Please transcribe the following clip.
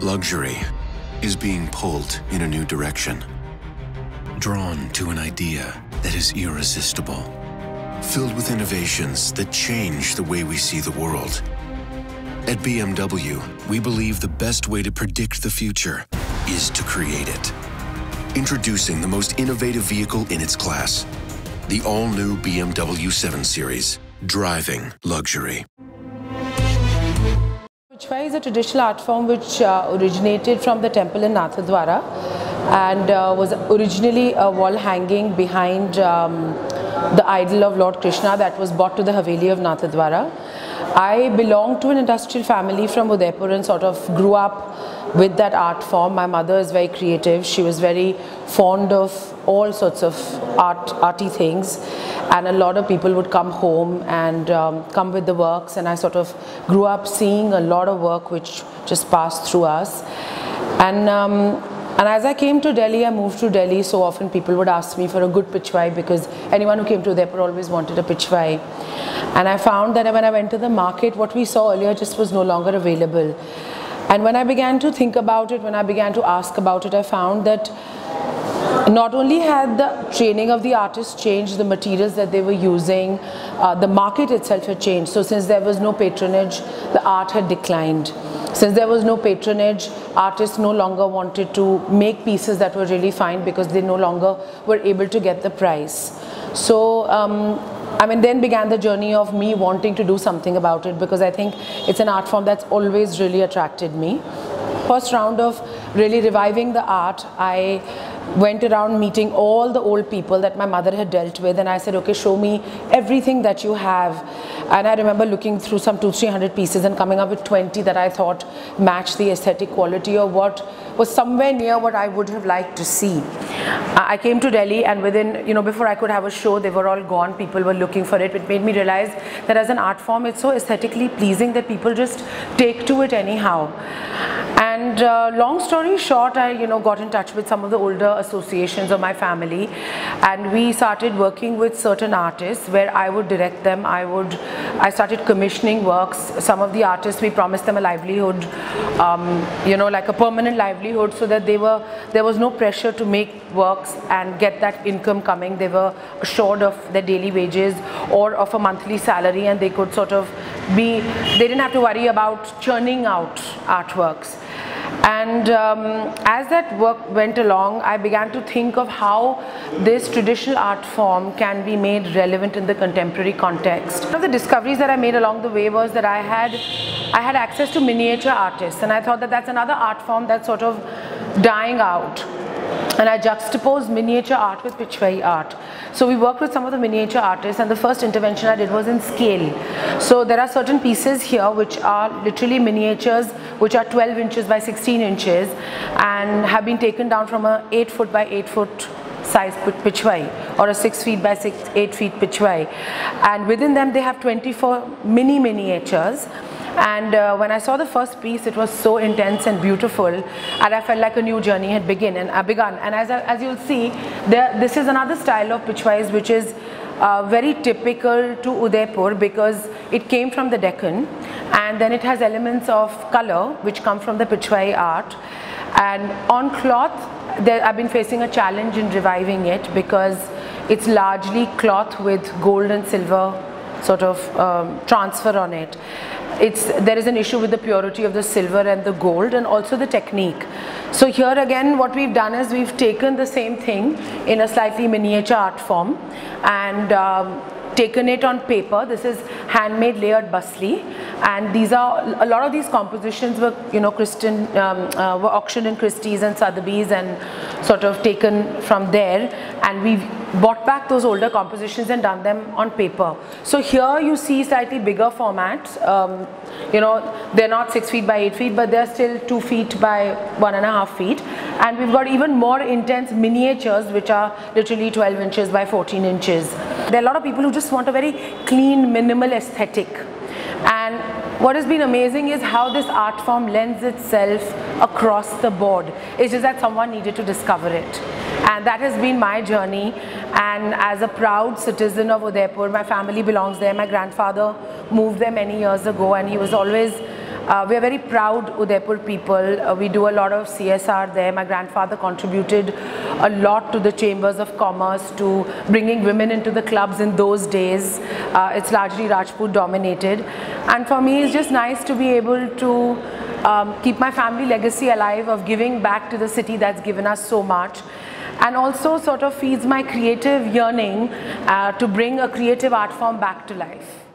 Luxury is being pulled in a new direction, drawn to an idea that is irresistible, filled with innovations that change the way we see the world. At BMW, we believe the best way to predict the future is to create it. Introducing the most innovative vehicle in its class, the all-new BMW 7 Series, driving luxury. Pichwai is a traditional art form which originated from the temple in Nathadwara and was originally a wall hanging behind the idol of Lord Krishna that was brought to the Haveli of Nathadwara. I belong to an industrial family from Udaipur and sort of grew up with that art form. My mother is very creative. She was very fond of all sorts of arty things, and a lot of people would come home and come with the works, and I sort of grew up seeing a lot of work which just passed through us. And as I came to Delhi, I moved to Delhi, so often people would ask me for a good pichwai because anyone who came to Udaipur always wanted a pichwai. And I found that when I went to the market, what we saw earlier just was no longer available. And when I began to think about it, when I began to ask about it, I found that not only had the training of the artists changed, the materials that they were using, the market itself had changed. So since there was no patronage, the art had declined. Since there was no patronage, artists no longer wanted to make pieces that were really fine because they no longer were able to get the price. So then began the journey of me wanting to do something about it, because I think it's an art form that's always really attracted me. First round of really reviving the art, I went around meeting all the old people that my mother had dealt with, and I said, okay, show me everything that you have. And I remember looking through some 200-300 pieces and coming up with 20 that I thought matched the aesthetic quality or what was somewhere near what I would have liked to see. I came to Delhi, and within, before I could have a show, they were all gone. People were looking for it. It made me realize that as an art form, it's so aesthetically pleasing that people just take to it anyhow. And long story short, I got in touch with some of the older associations of my family, and we started working with certain artists where I would direct them. I started commissioning works. Some of the artists, we promised them a livelihood, like a permanent livelihood, so that there was no pressure to make works and get that income coming. They were assured of their daily wages or of a monthly salary, and they could sort of they didn't have to worry about churning out artworks. And as that work went along, I began to think of how this traditional art form can be made relevant in the contemporary context. One of the discoveries that I made along the way was that I had access to miniature artists, and I thought that that's another art form that's sort of dying out. And I juxtaposed miniature art with Pichwai art. So we worked with some of the miniature artists, and the first intervention I did was in scale. So there are certain pieces here which are literally miniatures, which are 12 inches by 16 inches and have been taken down from a 8 foot by 8 foot size Pichwai or a 6 feet by 8 feet Pichwai. And within them they have 24 mini miniatures. And when I saw the first piece, it was so intense and beautiful, and I felt like a new journey had begun. And as you'll see, this is another style of Pichwais which is very typical to Udaipur, because it came from the Deccan, and then it has elements of color which come from the Pichwai art. And on cloth, I've been facing a challenge in reviving it, because it's largely cloth with gold and silver sort of transfer on it. There is an issue with the purity of the silver and the gold, and also the technique. So here again, what we've done is we've taken the same thing in a slightly miniature art form and taken it on paper. This is handmade layered basli, and a lot of these compositions were, were auctioned in Christie's and Sotheby's and sort of taken from there. And we've bought back those older compositions and done them on paper. So here you see slightly bigger formats. They're not 6 feet by 8 feet, but they're still 2 feet by 1.5 feet. And we've got even more intense miniatures, which are literally 12 inches by 14 inches. There are a lot of people who just want a very clean, minimal aesthetic. And what has been amazing is how this art form lends itself across the board. It's just that someone needed to discover it. And that has been my journey. And as a proud citizen of Udaipur, my family belongs there. My grandfather moved there many years ago, and he was always We are very proud Udaipur people. We do a lot of CSR there. My grandfather contributed a lot to the chambers of commerce, to bringing women into the clubs in those days. It's largely Rajput dominated. And for me, it's just nice to be able to keep my family legacy alive of giving back to the city that's given us so much, and also sort of feeds my creative yearning to bring a creative art form back to life.